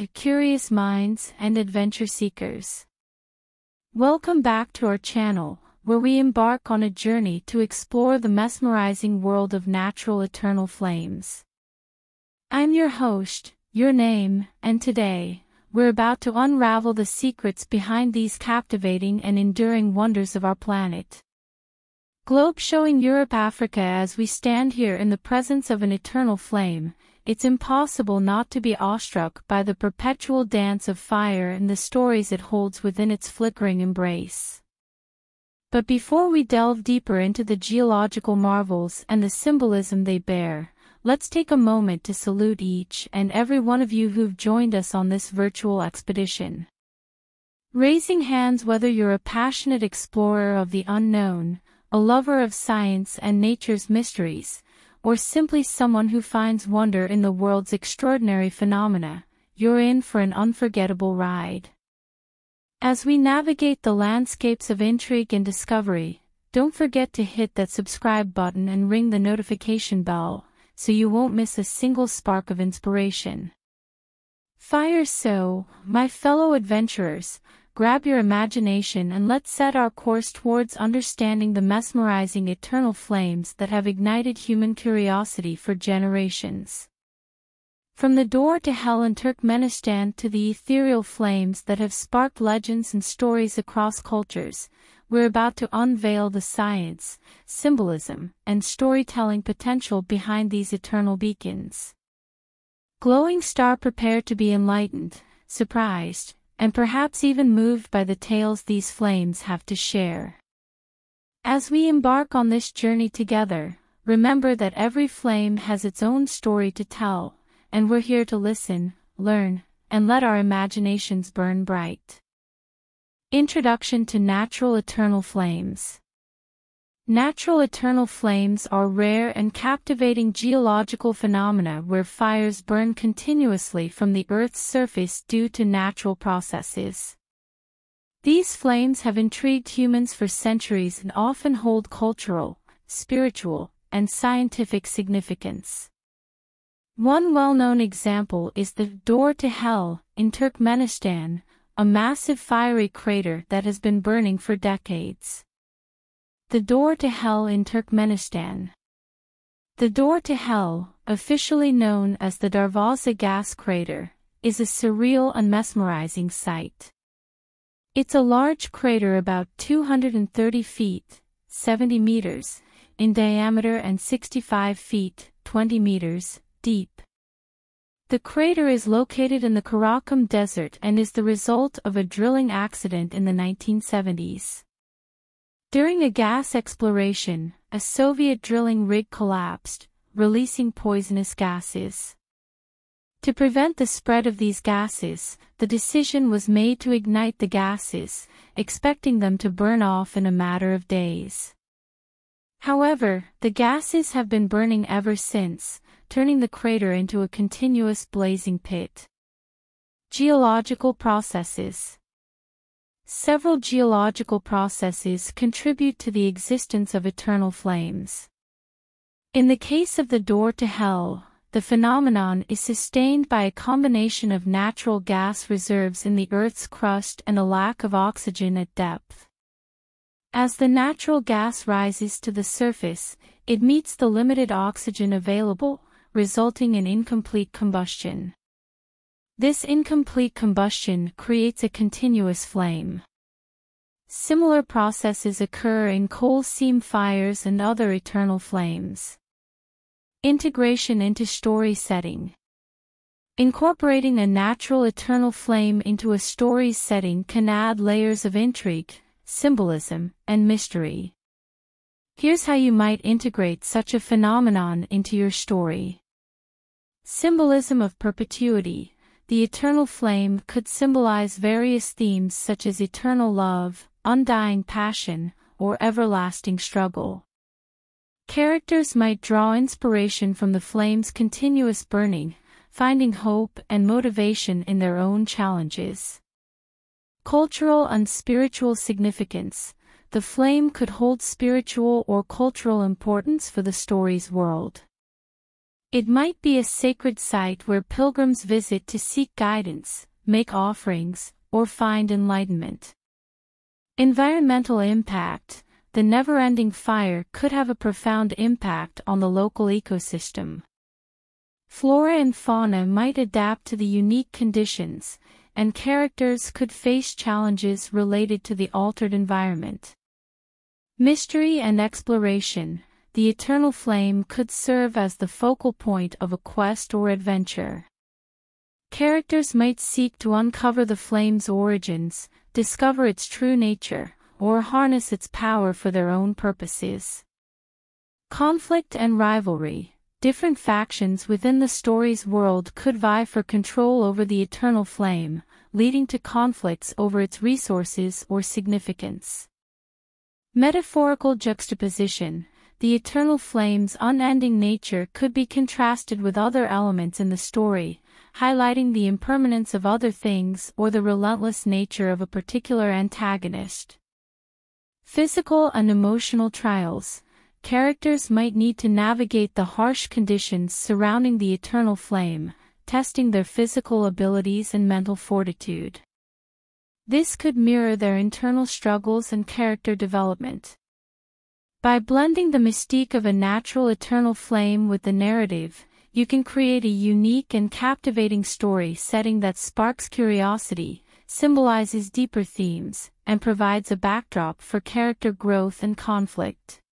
to curious minds and adventure seekers. Welcome back to our channel, where we embark on a journey to explore the mesmerizing world of natural eternal flames. I'm your host, your name, and today, we're about to unravel the secrets behind these captivating and enduring wonders of our planet. Globe showing Europe, Africa. As we stand here in the presence of an eternal flame, it's impossible not to be awestruck by the perpetual dance of fire and the stories it holds within its flickering embrace. But before we delve deeper into the geological marvels and the symbolism they bear, let's take a moment to salute each and every one of you who've joined us on this virtual expedition. Raising hands whether you're a passionate explorer of the unknown, a lover of science and nature's mysteries, or simply someone who finds wonder in the world's extraordinary phenomena, you're in for an unforgettable ride. As we navigate the landscapes of intrigue and discovery, don't forget to hit that subscribe button and ring the notification bell, so you won't miss a single spark of inspiration. Fire! So, my fellow adventurers, grab your imagination and let's set our course towards understanding the mesmerizing eternal flames that have ignited human curiosity for generations. From the door to hell in Turkmenistan to the ethereal flames that have sparked legends and stories across cultures, we're about to unveil the science, symbolism, and storytelling potential behind these eternal beacons. Glowing star, prepare to be enlightened, surprised, and perhaps even moved by the tales these flames have to share. As we embark on this journey together, remember that every flame has its own story to tell, and we're here to listen, learn, and let our imaginations burn bright. Introduction to natural eternal flames. Natural eternal flames are rare and captivating geological phenomena where fires burn continuously from the Earth's surface due to natural processes. These flames have intrigued humans for centuries and often hold cultural, spiritual, and scientific significance. One well-known example is the Door to Hell in Turkmenistan, a massive fiery crater that has been burning for decades. The Door to Hell in Turkmenistan. The Door to Hell, officially known as the Darvaza Gas Crater, is a surreal and mesmerizing sight. It's a large crater about 230 feet, 70 meters, in diameter and 65 feet, 20 meters, deep. The crater is located in the Karakum Desert and is the result of a drilling accident in the 1970s. During a gas exploration, a Soviet drilling rig collapsed, releasing poisonous gases. To prevent the spread of these gases, the decision was made to ignite the gases, expecting them to burn off in a matter of days. However, the gases have been burning ever since, turning the crater into a continuous blazing pit. Geological processes. Several geological processes contribute to the existence of eternal flames. In the case of the Door to Hell, the phenomenon is sustained by a combination of natural gas reserves in the Earth's crust and a lack of oxygen at depth. As the natural gas rises to the surface, it meets the limited oxygen available, resulting in incomplete combustion. This incomplete combustion creates a continuous flame. Similar processes occur in coal seam fires and other eternal flames. Integration into story setting. Incorporating a natural eternal flame into a story setting can add layers of intrigue, symbolism, and mystery. Here's how you might integrate such a phenomenon into your story. Symbolism of perpetuity. The eternal flame could symbolize various themes such as eternal love, undying passion, or everlasting struggle. Characters might draw inspiration from the flame's continuous burning, finding hope and motivation in their own challenges. Cultural and spiritual significance. The flame could hold spiritual or cultural importance for the story's world. It might be a sacred site where pilgrims visit to seek guidance, make offerings, or find enlightenment. Environmental impact. The never-ending fire could have a profound impact on the local ecosystem. Flora and fauna might adapt to the unique conditions, and characters could face challenges related to the altered environment. Mystery and exploration. The eternal flame could serve as the focal point of a quest or adventure. Characters might seek to uncover the flame's origins, discover its true nature, or harness its power for their own purposes. Conflict and rivalry. Different factions within the story's world could vie for control over the eternal flame, leading to conflicts over its resources or significance. Metaphorical juxtaposition. The eternal flame's unending nature could be contrasted with other elements in the story, highlighting the impermanence of other things or the relentless nature of a particular antagonist. Physical and emotional trials. Characters might need to navigate the harsh conditions surrounding the eternal flame, testing their physical abilities and mental fortitude. This could mirror their internal struggles and character development. By blending the mystique of a natural eternal flame with the narrative, you can create a unique and captivating story setting that sparks curiosity, symbolizes deeper themes, and provides a backdrop for character growth and conflict.